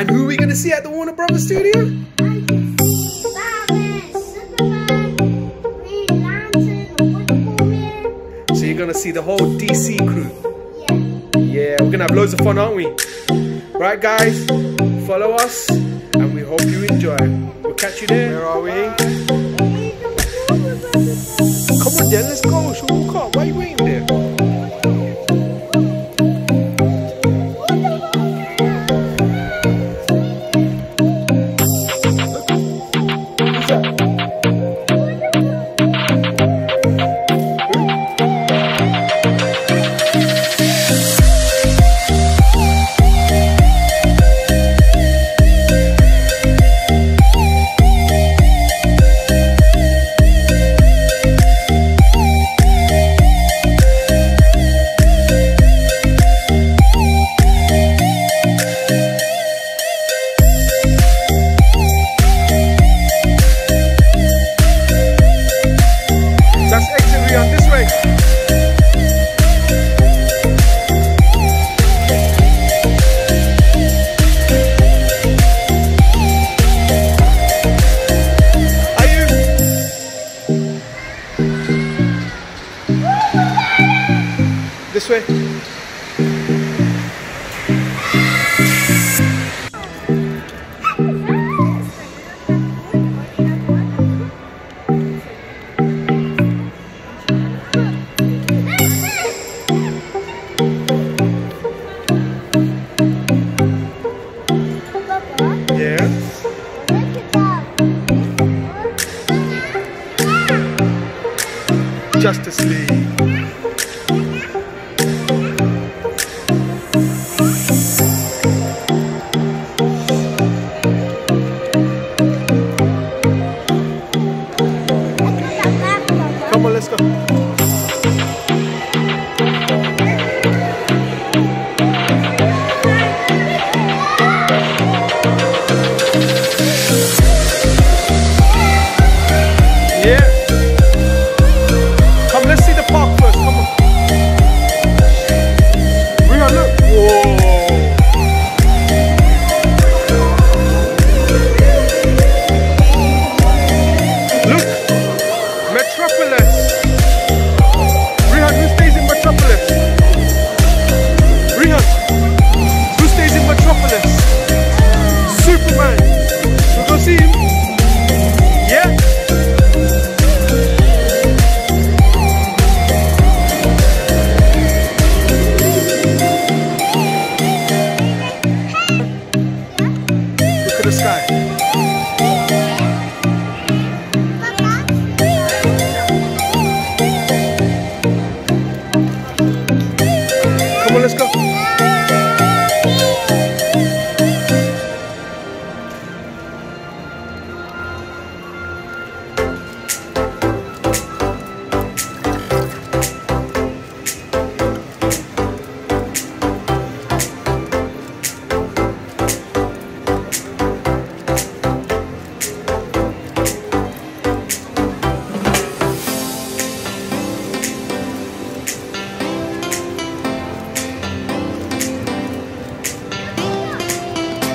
God, who are we gonna see at the Warner Brothers studio? Batman, Superman, Green Lantern, Wonderful Man. So you're gonna see the whole DC crew. Yeah, we're gonna have loads of fun, aren't we? Right, guys, follow us, and we hope you enjoy. We'll catch you there. Where are we? Come on, then, let's go. Should we walk up? Why are you waiting there? This way. Yeah. Justice League.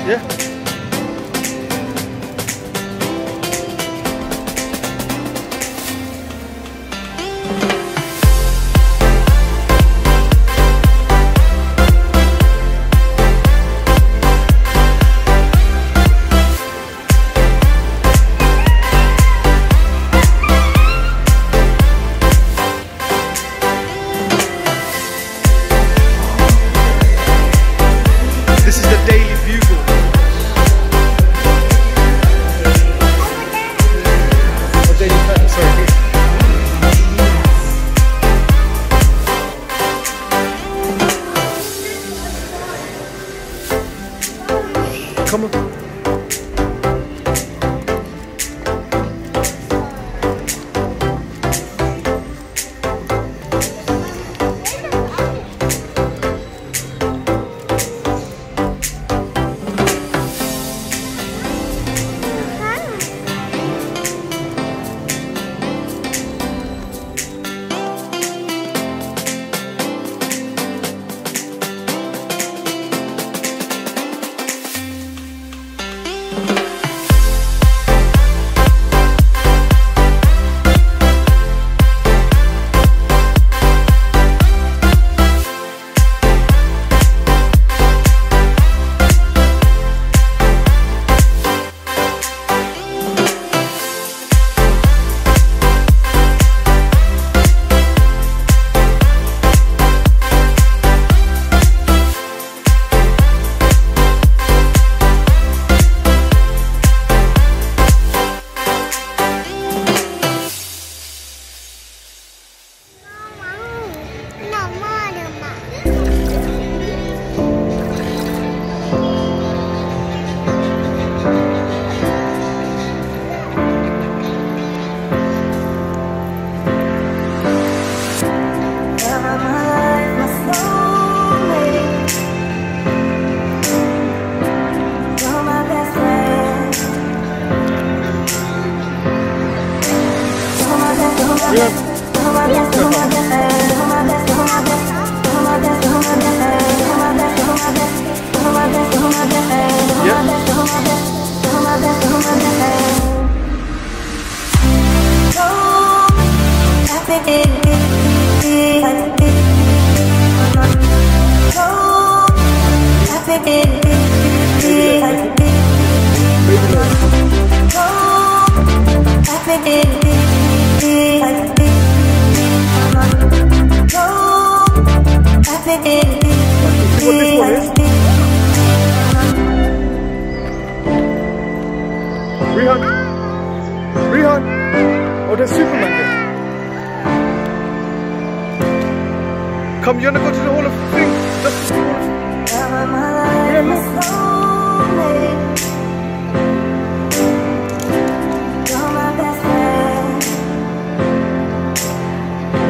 Yeah. This is the Daily Bugle. Come on. Oh, there's Superman here. Come, you wanna go to the whole of the thing? That's the whole of the thing. Rihan, look.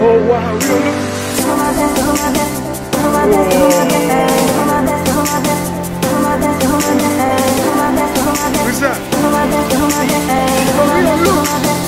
Oh, wow, Rihan, look. Whoa. Who's that? Oh, Rihan, look. Papa?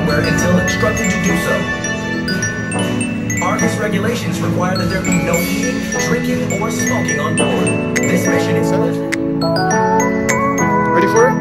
hardware until instructed to do so. Argus regulations require that there be no eating, drinking, or smoking on board. This mission is... Ready for it?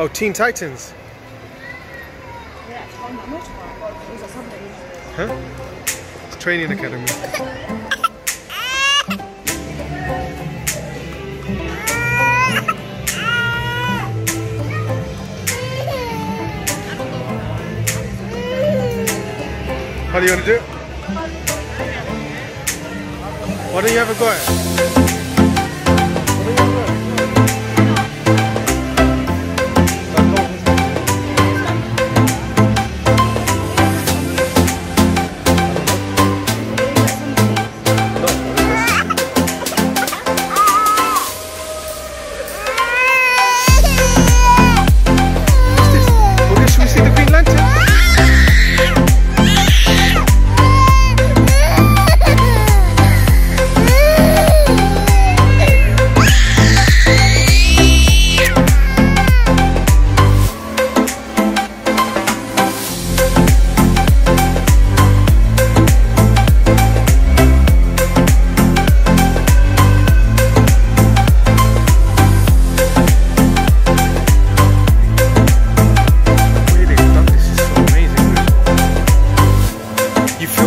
Oh, Teen Titans. Huh? It's Training Academy. What are you gonna do? Why don't you have a go at it?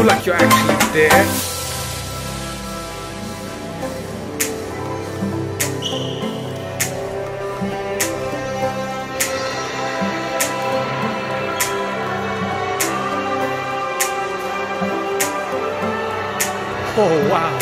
Like you're actually there. Oh wow.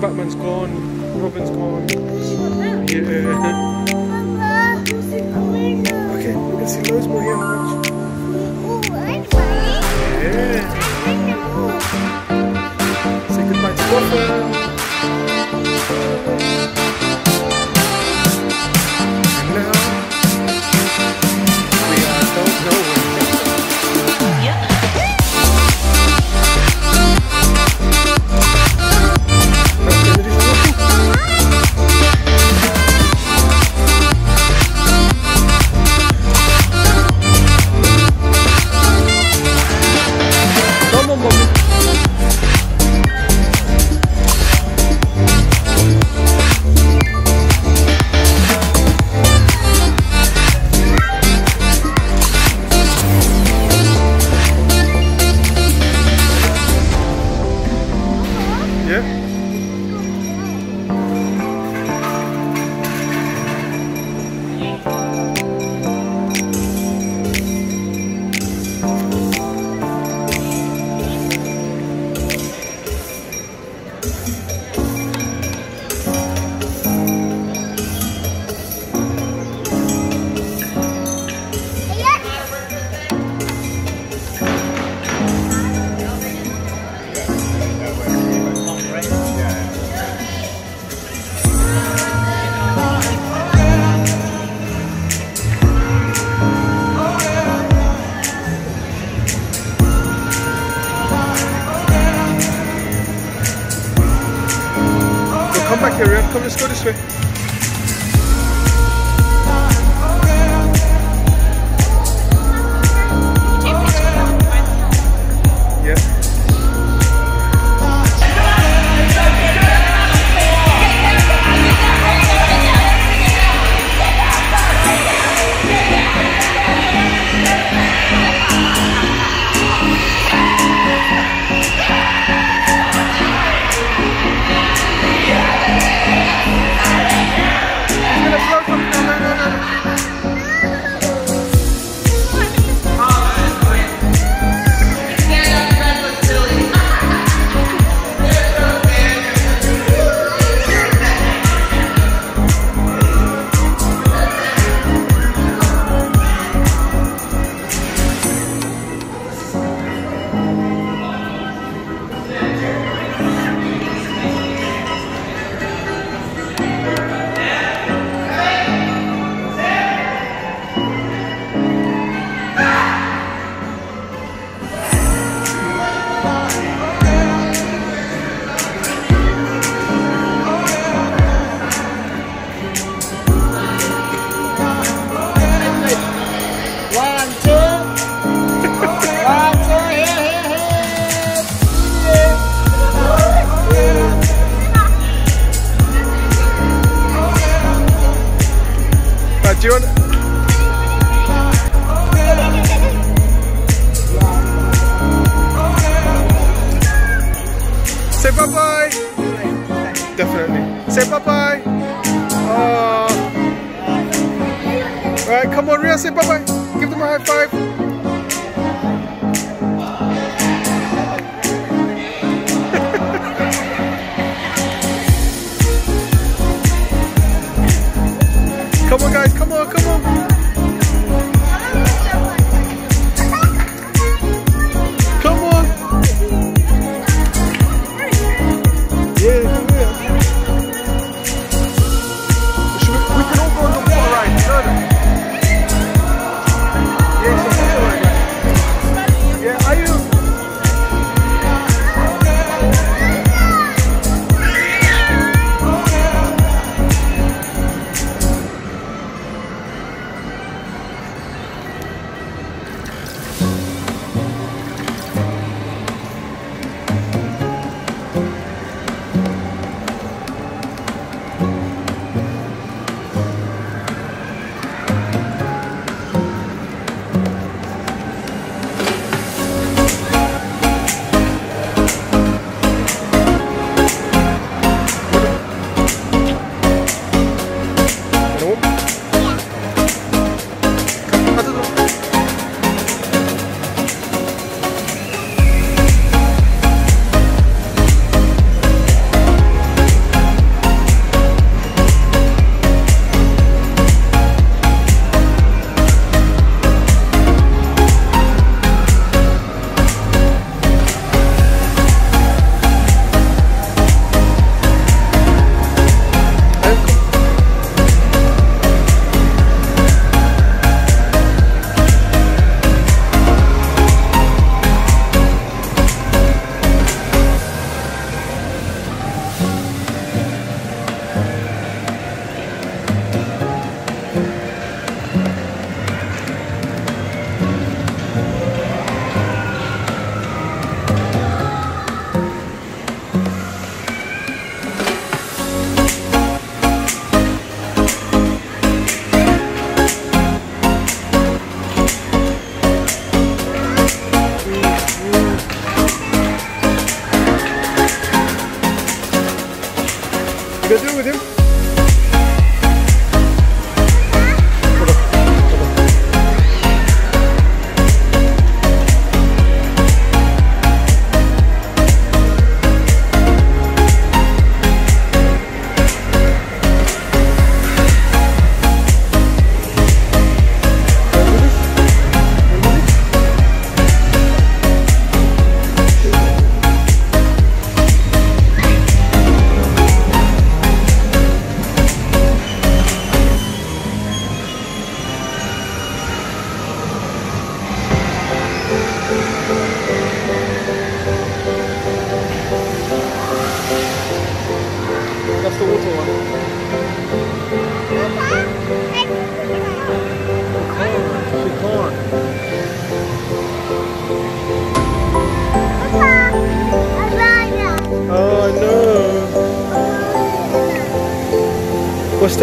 Batman's gone, Robin's gone. Yeah. Okay, we're gonna see loads more here. Yeah. Say goodbye to Robin. And now we don't know. back here, Rian. Come, let's go this way. Do you want say bye bye? Definitely. Say bye bye. Oh. Alright, come on, Rian, say bye bye. Give them a high five. Come on, guys. Come on, come on. Come on. Yeah, we can all go on the water ride. Yeah, it's a water ride. Yeah, are you gonna do it with him?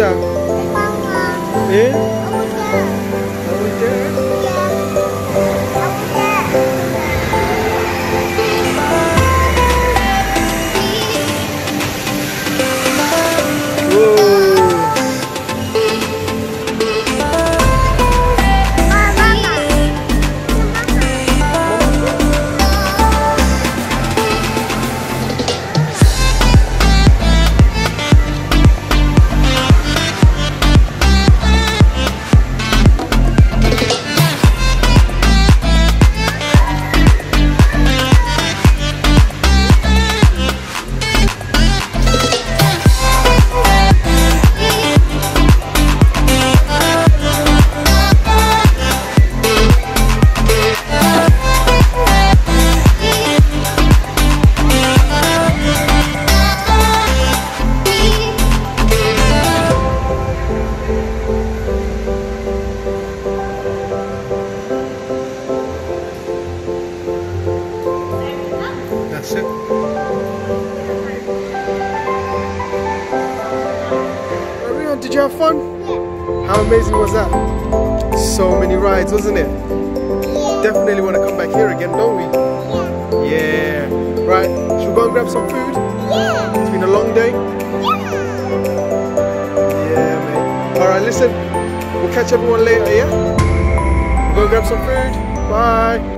Stop. Eh? Everyone, did you have fun? Yeah. How amazing was that? So many rides, wasn't it? Yeah. Definitely want to come back here again, don't we? Yeah. Yeah. Right, should we go and grab some food? Yeah. It's been a long day. Yeah. Yeah, man. Alright, listen. We'll catch everyone later, yeah? We'll go and grab some food. Bye.